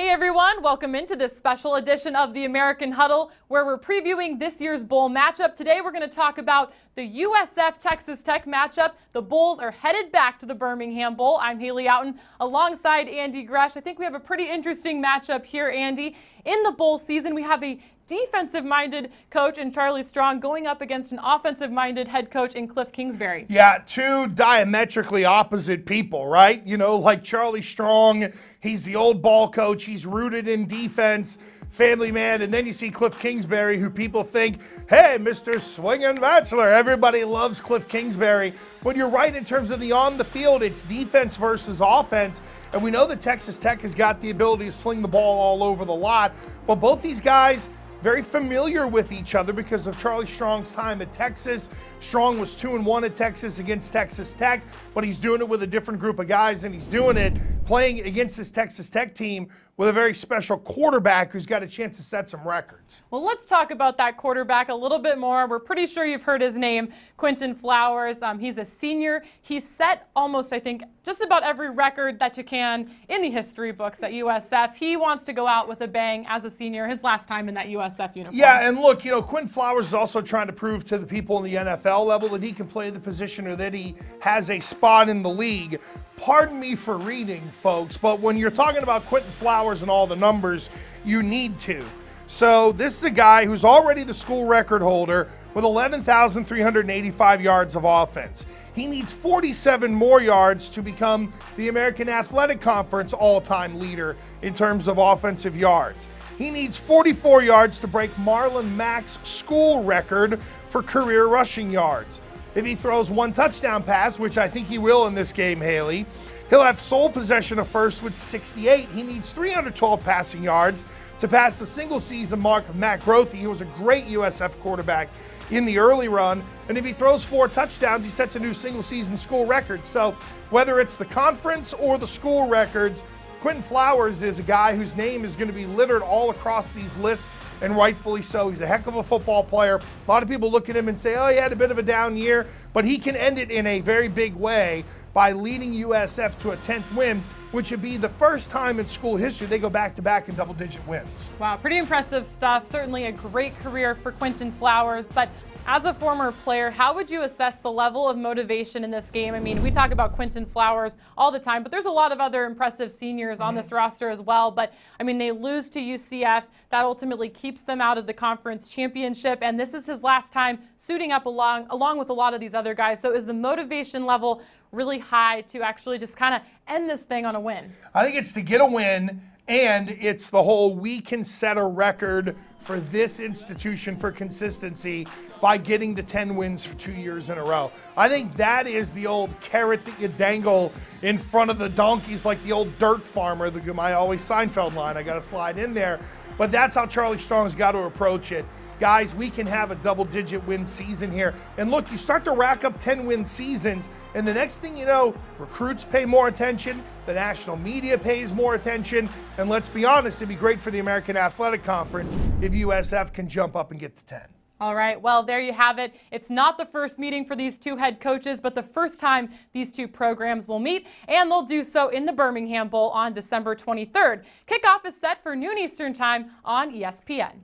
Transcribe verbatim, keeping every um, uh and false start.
Hey everyone, welcome into this special edition of the American Huddle where we're previewing this year's bowl matchup. Today we're going to talk about the U S F Texas Tech matchup. The Bulls are headed back to the Birmingham Bowl. I'm Haley Outen alongside Andy Gresh. I think we have a pretty interesting matchup here, Andy. In the bowl season, we have a defensive-minded coach in Charlie Strong going up against an offensive-minded head coach in Cliff Kingsbury. Yeah, two diametrically opposite people, right? You know, like Charlie Strong, he's the old ball coach. He's rooted in defense, family man. And then you see Cliff Kingsbury, who people think, hey, Mister Swinging Bachelor. Everybody loves Cliff Kingsbury. But you're right in terms of the on the field, it's defense versus offense. And we know that Texas Tech has got the ability to sling the ball all over the lot. But both these guys very familiar with each other because of Charlie Strong's time at Texas. Strong was two and one at Texas against Texas Tech, but he's doing it with a different group of guys, and he's doing it playing against this Texas Tech team with a very special quarterback who's got a chance to set some records. Well, let's talk about that quarterback a little bit more. We're pretty sure you've heard his name, Quinton Flowers. Um, he's a senior. He set almost, I think, just about every record that you can in the history books at U S F. He wants to go out with a bang as a senior, his last time in that U S F uniform. Yeah, and look, you know, Quinton Flowers is also trying to prove to the people in the N F L level that he can play the position or that he has a spot in the league. Pardon me for reading, folks, but when you're talking about Quinton Flowers and all the numbers, you need to. So this is a guy who's already the school record holder with eleven thousand three hundred eighty-five yards of offense. He needs forty-seven more yards to become the American Athletic Conference all-time leader in terms of offensive yards. He needs forty-four yards to break Marlon Mack's school record for career rushing yards. If he throws one touchdown pass, which I think he will in this game, Haley, he'll have sole possession of first with sixty-eight. He needs three hundred twelve passing yards to pass the single-season mark of Matt Grothe, who was a great U S F quarterback in the early run. And if he throws four touchdowns, he sets a new single-season school record. So whether it's the conference or the school records, Quinton Flowers is a guy whose name is going to be littered all across these lists, and rightfully so. He's a heck of a football player. A lot of people look at him and say, oh, he had a bit of a down year, but he can end it in a very big way by leading U S F to a tenth win, which would be the first time in school history they go back-to-back in double-digit wins. Wow, pretty impressive stuff. Certainly a great career for Quinton Flowers. But as a former player, how would you assess the level of motivation in this game? I mean, we talk about Quinton Flowers all the time, but there's a lot of other impressive seniors on this roster as well. But, I mean, they lose to U C F. That ultimately keeps them out of the conference championship. And this is his last time suiting up along, along with a lot of these other guys. So is the motivation level really high to actually just kind of end this thing on a win? I think it's to get a win, and it's the whole we can set a record for this institution for consistency by getting to ten wins for two years in a row. I think that is the old carrot that you dangle in front of the donkeys like the old dirt farmer, the my always Seinfeld line, I gotta slide in there. But that's how Charlie Strong's got to approach it. Guys, we can have a double-digit win season here. And look, you start to rack up ten-win seasons, and the next thing you know, recruits pay more attention, the national media pays more attention, and let's be honest, it'd be great for the American Athletic Conference if U S F can jump up and get to ten. All right, well, there you have it. It's not the first meeting for these two head coaches, but the first time these two programs will meet, and they'll do so in the Birmingham Bowl on December twenty-third. Kickoff is set for noon Eastern time on E S P N.